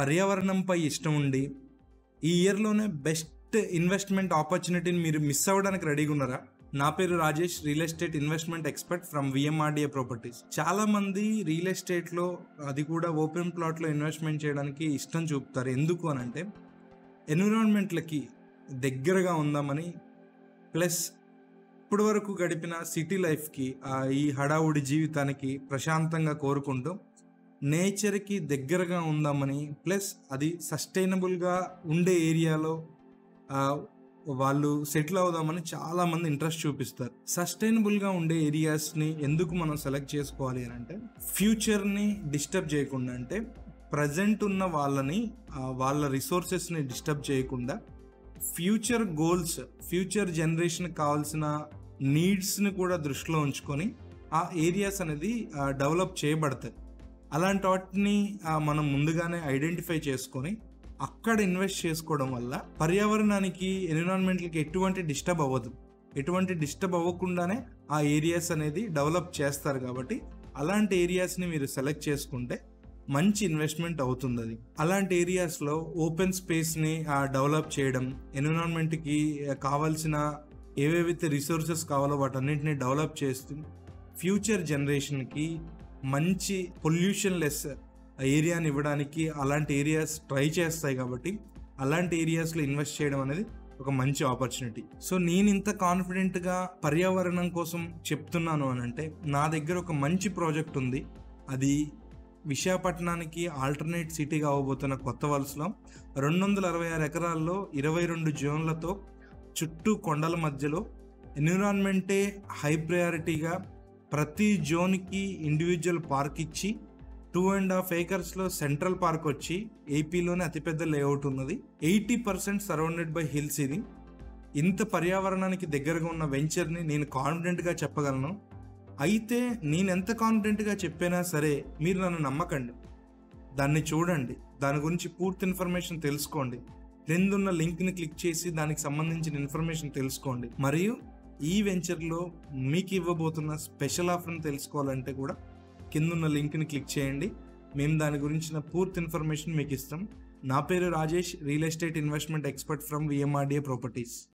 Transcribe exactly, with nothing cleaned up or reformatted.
పర్యావరణంపై ఇష్టం ఉండి ఈ ఇయర్ లోనే బెస్ట్ ఇన్వెస్ట్మెంట్ ఆపర్చునిటీని మీరు మిస్ అవ్వడానికి రెడీగా ఉన్నారా? నా పేరు Rajesh, real estate investment expert from VMRDA properties. చాలా మంది రియల్ ఎస్టేట్లో, అది కూడా ఓపెన్ ప్లాట్లో ఇన్వెస్ట్మెంట్ చేయడానికి ఇష్టం చూపుతారు. ఎందుకు అని అంటే ఎన్విరాన్మెంట్లకి దగ్గరగా ఉందామని, ప్లస్ ఇప్పటి వరకు గడిపిన సిటీ లైఫ్కి, ఈ హడావుడి జీవితానికి ప్రశాంతంగా కోరుకుంటూ నేచర్కి దగ్గరగా ఉందామని, ప్లస్ అది సస్టైనబుల్గా ఉండే ఏరియాలో వాళ్ళు సెటిల్ అవుదామని చాలామంది ఇంట్రెస్ట్ చూపిస్తారు. సస్టైనబుల్గా ఉండే ఏరియాస్ని ఎందుకు మనం సెలెక్ట్ చేసుకోవాలి అని అంటే, ఫ్యూచర్ని డిస్టర్బ్ చేయకుండా, అంటే ప్రజెంట్ ఉన్న వాళ్ళని, వాళ్ళ రిసోర్సెస్ని డిస్టర్బ్ చేయకుండా, ఫ్యూచర్ గోల్స్, ఫ్యూచర్ జనరేషన్కి కావాల్సిన నీడ్స్ని కూడా దృష్టిలో ఉంచుకొని ఆ ఏరియాస్ అనేది డెవలప్ చేయబడతాయి. అలాంటి వాటిని మనం ముందుగానే ఐడెంటిఫై చేసుకొని అక్కడ ఇన్వెస్ట్ చేసుకోవడం వల్ల పర్యావరణానికి, ఎన్విరాన్మెంట్కి ఎటువంటి డిస్టర్బ్ అవ్వదు. ఎటువంటి డిస్టర్బ్ అవ్వకుండానే ఆ ఏరియాస్ అనేది డెవలప్ చేస్తారు. కాబట్టి అలాంటి ఏరియాస్ని మీరు సెలెక్ట్ చేసుకుంటే మంచి ఇన్వెస్ట్మెంట్ అవుతుంది. అది అలాంటి ఏరియాస్లో ఓపెన్ స్పేస్ని డెవలప్ చేయడం, ఎన్విరాన్మెంట్కి కావాల్సిన ఏవేవైతే రిసోర్సెస్ కావాలో వాటన్నిటిని డెవలప్ చేస్తూ ఫ్యూచర్ జనరేషన్కి మంచి పొల్యూషన్ లెస్ ఏరియాని ఇవ్వడానికి అలాంటి ఏరియాస్ ట్రై చేస్తాయి. కాబట్టి అలాంటి ఏరియాస్లో ఇన్వెస్ట్ చేయడం అనేది ఒక మంచి ఆపర్చునిటీ. సో నేను ఇంత కాన్ఫిడెంట్గా పర్యావరణం కోసం చెప్తున్నాను అని అంటే, నా దగ్గర ఒక మంచి ప్రాజెక్ట్ ఉంది. అది విశాఖపట్నానికి ఆల్టర్నేట్ సిటీగా అవ్వబోతున్న కొత్త వలసలో రెండు వందల అరవై ఆరు ఎకరాల్లో ఇరవై రెండు జోన్లతో, చుట్టూ కొండల మధ్యలో, ఎన్విరాన్మెంటే హై ప్రయారిటీగా ప్రతి జోన్కి ఇండివిజువల్ పార్క్ ఇచ్చి, టూ అండ్ హాఫ్ ఏకర్స్లో సెంట్రల్ పార్క్ వచ్చి ఏపీలోనే అతిపెద్ద లేఅవుట్ ఉన్నది. Eighty percent surrounded by hills. ఇది ఇంత పర్యావరణానికి దగ్గరగా ఉన్న వెంచర్ని నేను కాన్ఫిడెంట్గా చెప్పగలను. అయితే నేను ఎంత కాన్ఫిడెంట్గా చెప్పినా సరే మీరు నన్ను నమ్మకండి, దాన్ని చూడండి, దాని గురించి పూర్తి ఇన్ఫర్మేషన్ తెలుసుకోండి, క్రింద ఉన్న లింక్ని క్లిక్ చేసి దానికి సంబంధించిన ఇన్ఫర్మేషన్ తెలుసుకోండి. మరియు ఈ వెంచర్లో మీకు ఇవ్వబోతున్న స్పెషల్ ఆఫర్ని తెలుసుకోవాలంటే కూడా కింద ఉన్న లింక్ని క్లిక్ చేయండి. మేము దాని గురించిన పూర్తి ఇన్ఫర్మేషన్ మీకు ఇస్తాం. నా పేరు Rajesh, real estate investment expert from VMRDA properties.